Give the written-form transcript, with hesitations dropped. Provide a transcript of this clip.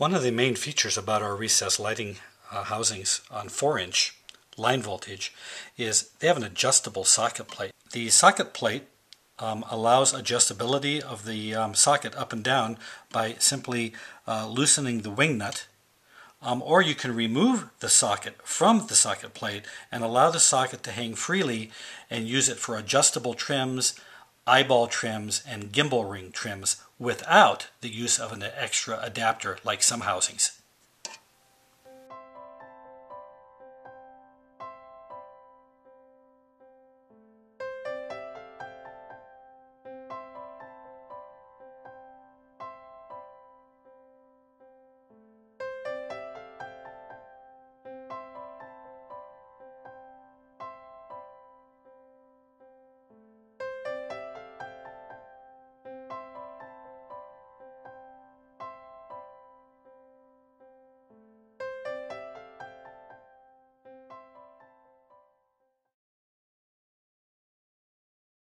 One of the main features about our recessed lighting housings on 4-inch line voltage is they have an adjustable socket plate. The socket plate allows adjustability of the socket up and down by simply loosening the wing nut, or you can remove the socket from the socket plate and allow the socket to hang freely and use it for adjustable trims, eyeball trims, and gimbal ring trims without the use of an extra adapter like some housings.